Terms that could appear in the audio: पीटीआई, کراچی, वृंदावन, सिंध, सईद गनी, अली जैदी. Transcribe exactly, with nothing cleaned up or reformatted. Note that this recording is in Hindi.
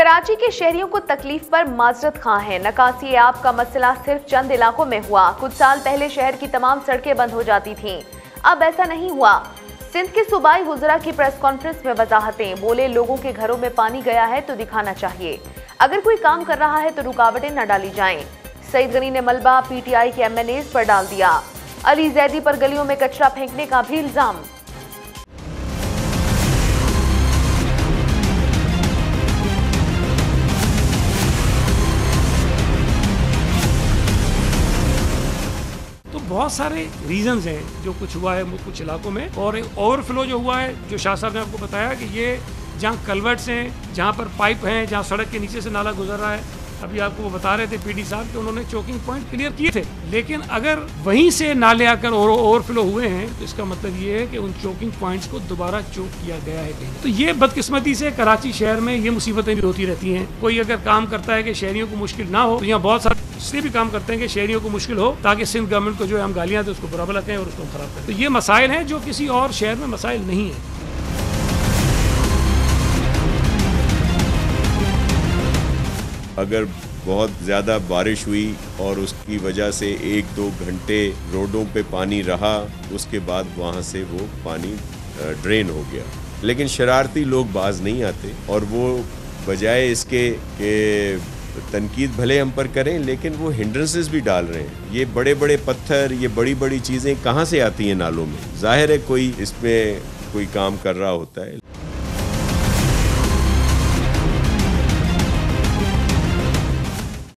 कराची के शहरियों को तकलीफ पर माजरत खां है। नकासी आब का मसला सिर्फ चंद इलाकों में हुआ। कुछ साल पहले शहर की तमाम सड़कें बंद हो जाती थीं, अब ऐसा नहीं हुआ। सिंध के सूबाई वुजरा की प्रेस कॉन्फ्रेंस में वजाहतें, बोले लोगों के घरों में पानी गया है तो दिखाना चाहिए, अगर कोई काम कर रहा है तो रुकावटें न डाली जाएं। सईद गनी ने मलबा पीटीआई के एम एन एज़ पर डाल दिया। अली जैदी पर गलियों में कचरा फेंकने का भी इल्जाम। बहुत सारे रीजंस हैं जो कुछ हुआ है कुछ इलाकों में, और ओवरफ्लो जो हुआ है, जो शाह साहब ने आपको बताया कि ये जहाँ कलवर्ट्स हैं, जहाँ पर पाइप हैं, जहाँ सड़क के नीचे से नाला गुजर रहा है, अभी आपको वो बता रहे थे पीडी साहब कि उन्होंने चोकिंग पॉइंट क्लियर किए थे, लेकिन अगर वहीं से नाले आकर ओवरफ्लो हुए हैं तो इसका मतलब ये है कि उन चोकिंग पॉइंट्स को दोबारा चोक किया गया है कहीं। तो ये बदकिस्मती से कराची शहर में ये मुसीबतें भी होती रहती हैं। कोई अगर काम करता है कि शहरियों को मुश्किल ना हो, तो यहाँ बहुत सारे इसलिए भी काम करते हैं कि शहरियों को मुश्किल हो, ताकि सिंध गवर्नमेंट को जो है हम गालियाँ दें, उसको बुरा भला कहें और उसको खराब करें। तो ये मसाइल हैं जो किसी और शहर में मसाइल नहीं है। अगर बहुत ज़्यादा बारिश हुई और उसकी वजह से एक दो घंटे रोडों पे पानी रहा, उसके बाद वहाँ से वो पानी ड्रेन हो गया, लेकिन शरारती लोग बाज नहीं आते और वो बजाय इसके तनकीद भले हम पर करें, लेकिन वो हिंड्रेंसेस भी डाल रहे हैं। ये बड़े बड़े पत्थर, ये बड़ी बड़ी चीज़ें कहाँ से आती हैं नालों में? जाहिर है कोई इसमें कोई काम कर रहा होता है।